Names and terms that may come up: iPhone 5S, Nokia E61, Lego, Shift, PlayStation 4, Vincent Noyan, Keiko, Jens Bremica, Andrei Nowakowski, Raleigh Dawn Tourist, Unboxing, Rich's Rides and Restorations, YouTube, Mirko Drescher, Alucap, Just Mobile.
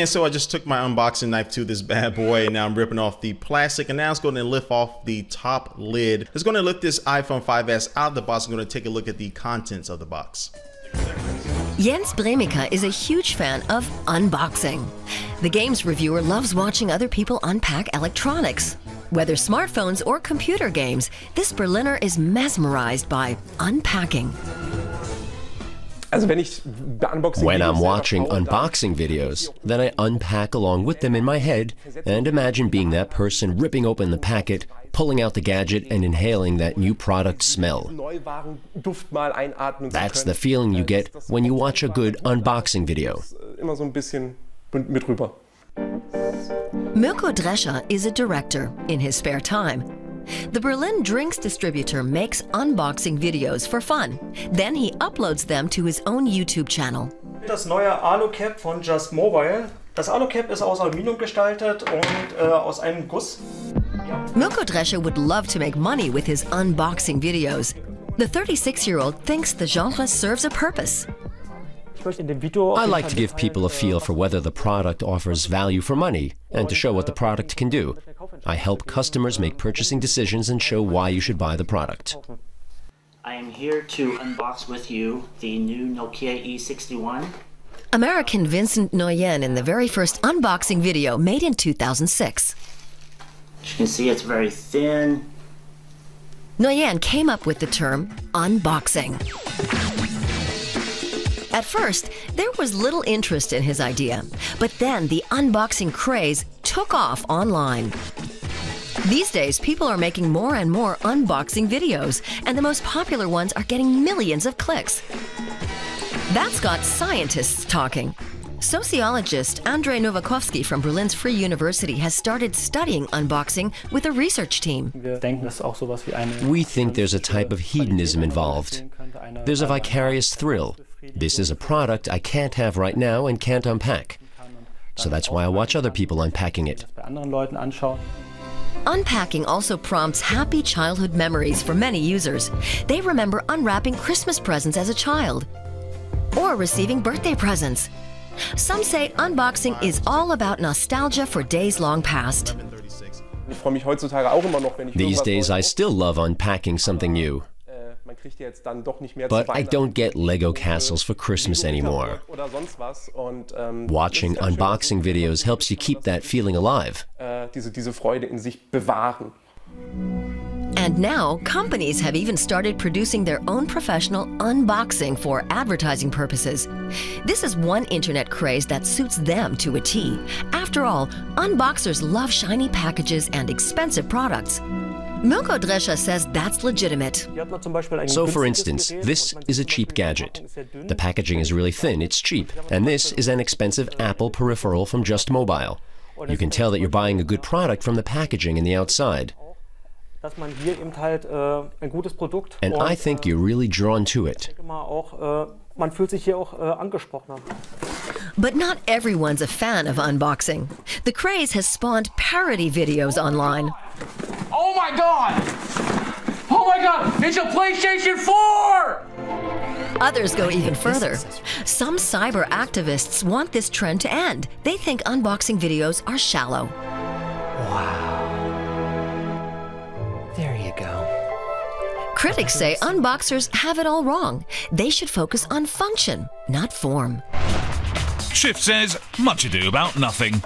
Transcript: And so I just took my unboxing knife to this bad boy, and now I'm ripping off the plastic, and now it's going to lift off the top lid. It's going to lift this iPhone 5S out of the box. I'm going to take a look at the contents of the box. Jens Bremica is a huge fan of unboxing. The games reviewer loves watching other people unpack electronics. Whether smartphones or computer games, this Berliner is mesmerized by unpacking. When I'm watching unboxing videos, then I unpack along with them in my head and imagine being that person ripping open the packet, pulling out the gadget and inhaling that new product smell. That's the feeling you get when you watch a good unboxing video. Mirko Drescher is a director in his spare time. The Berlin Drinks distributor makes unboxing videos for fun. Then he uploads them to his own YouTube channel. Das neue Alucap von Just Mobile. Das Alucap ist aus Aluminium gestaltet und aus einem Guss. Mirko Drescher would love to make money with his unboxing videos. The 36-year-old thinks the genre serves a purpose. I like to give people a feel for whether the product offers value for money and to show what the product can do. I help customers make purchasing decisions and show why you should buy the product. I am here to unbox with you the new Nokia E61. American Vincent Noyan in the very first unboxing video made in 2006. As you can see, it's very thin. Noyan came up with the term unboxing. At first, there was little interest in his idea, but then the unboxing craze took off online. These days, people are making more and more unboxing videos, and the most popular ones are getting millions of clicks. That's got scientists talking. Sociologist Andrei Nowakowski from Berlin's Free University has started studying unboxing with a research team. We think there's a type of hedonism involved. There's a vicarious thrill. This is a product I can't have right now and can't unpack. So that's why I watch other people unpacking it. Unpacking also prompts happy childhood memories for many users. They remember unwrapping Christmas presents as a child or receiving birthday presents. Some say unboxing is all about nostalgia for days long past. These days I still love unpacking something new. But I don't get Lego castles for Christmas anymore. Watching unboxing videos helps you keep that feeling alive. And now, companies have even started producing their own professional unboxing for advertising purposes. This is one internet craze that suits them to a T. After all, unboxers love shiny packages and expensive products. Mirko Drescher says that's legitimate. So, for instance, this is a cheap gadget. The packaging is really thin, it's cheap, and this is an expensive Apple peripheral from Just Mobile. You can tell that you're buying a good product from the packaging and the outside. And I think you're really drawn to it. But not everyone's a fan of unboxing. The craze has spawned parody videos online. Oh my God! Oh my God! It's a PlayStation 4! Others go even further. Some cyber activists want this trend to end. They think unboxing videos are shallow. Wow. There you go. Critics say unboxers have it all wrong. They should focus on function, not form. Shift says, much ado about nothing.